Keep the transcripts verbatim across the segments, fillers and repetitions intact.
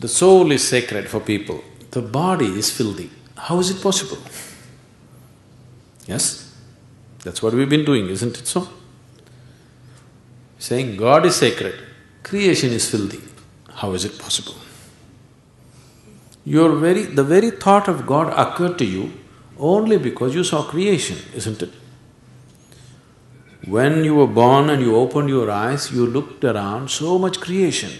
The soul is sacred for people, the body is filthy. How is it possible? Yes? That's what we've been doing, isn't it so? Saying God is sacred, creation is filthy. How is it possible? Your very… the very thought of God occurred to you only because you saw creation, isn't it? When you were born and you opened your eyes, you looked around, so much creation.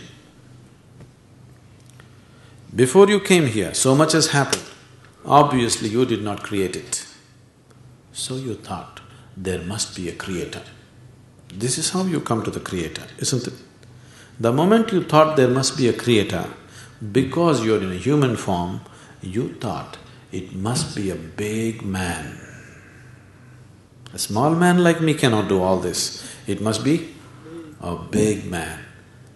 Before you came here, so much has happened. Obviously, you did not create it. So you thought, there must be a creator. This is how you come to the creator, isn't it? The moment you thought there must be a creator, because you're in a human form, you thought it must be a big man. A small man like me cannot do all this. It must be a big man.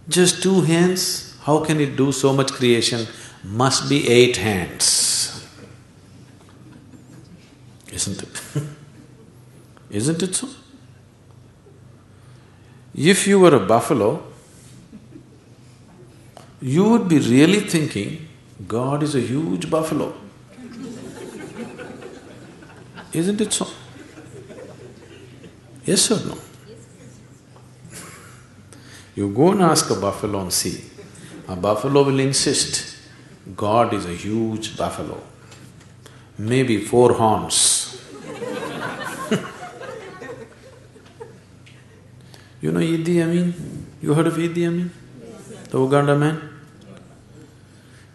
Just two hands, how can it do so much creation? Must be eight hands. Isn't it? Isn't it so? If you were a buffalo, you would be really thinking, God is a huge buffalo. Isn't it so? Yes or no? You go and ask a buffalo and see. A buffalo will insist, God is a huge buffalo. Maybe four horns. You know Idi Amin? You heard of Idi Amin? The Uganda man?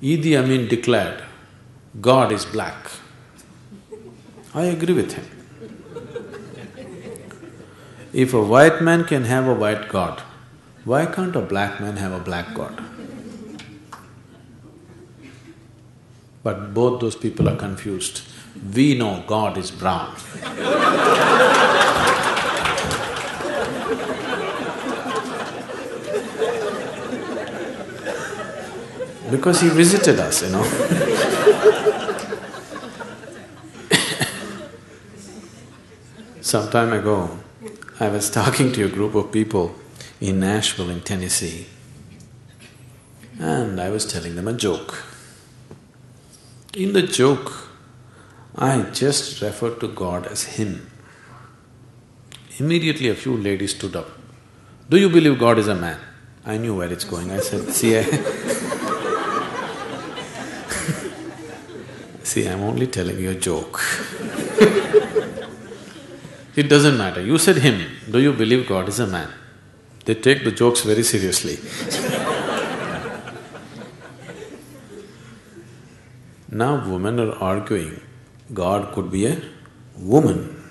Idi Amin declared, God is black. I agree with him. If a white man can have a white God, why can't a black man have a black God? But both those people are confused. We know God is brown. Because he visited us, you know. Some time ago, I was talking to a group of people in Nashville in Tennessee, and I was telling them a joke. In the joke, I just referred to God as Him. Immediately a few ladies stood up. Do you believe God is a man? I knew where it's going. I said, see, I See, I'm only telling you a joke. It doesn't matter. You said him, do you believe God is a man? They take the jokes very seriously. Now women are arguing, God could be a woman.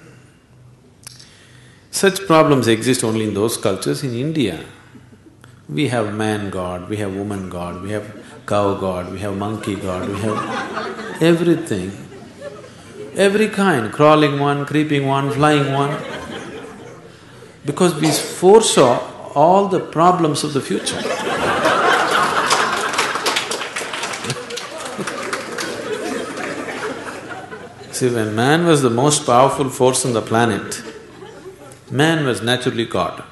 Such problems exist only in those cultures. In India, we have man God, we have woman God, we have cow God, we have monkey God, we have… everything, every kind, crawling one, creeping one, flying one, because we foresaw all the problems of the future. See, when man was the most powerful force on the planet, man was naturally God.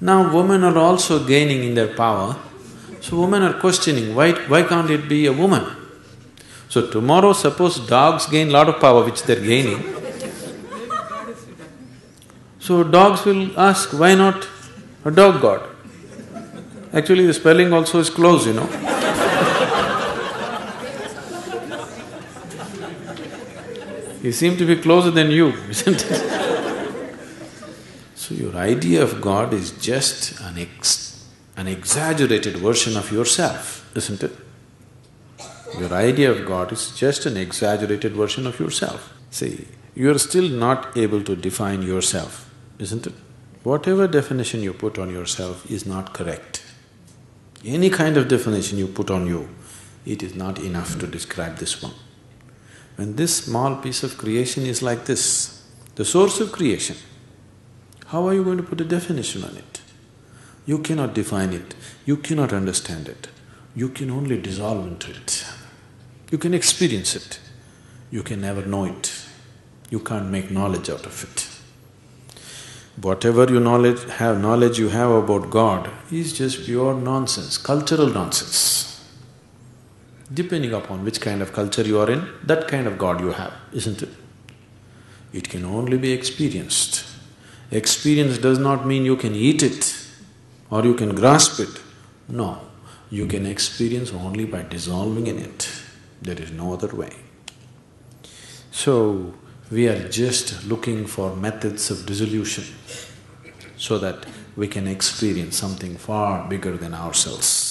Now women are also gaining in their power, so women are questioning, why, why can't it be a woman? So tomorrow, suppose dogs gain a lot of power, which they're gaining. So dogs will ask, why not a dog god? Actually, the spelling also is close, you know. You seem to be closer than you, isn't it? So your idea of God is just an ex- an exaggerated version of yourself, isn't it? Your idea of God is just an exaggerated version of yourself. See, you are still not able to define yourself, isn't it? Whatever definition you put on yourself is not correct. Any kind of definition you put on you, it is not enough to describe this one. When this small piece of creation is like this, the source of creation, how are you going to put a definition on it? You cannot define it, you cannot understand it, you can only dissolve into it. You can experience it, you can never know it, you can't make knowledge out of it. whatever you knowledge have knowledge you have about God is just pure nonsense, cultural nonsense. Depending upon which kind of culture you are in, that kind of God you have, isn't it? It can only be experienced. Experience does not mean you can eat it or you can grasp it. No, you can experience only by dissolving in it. There is no other way. So, we are just looking for methods of dissolution so that we can experience something far bigger than ourselves.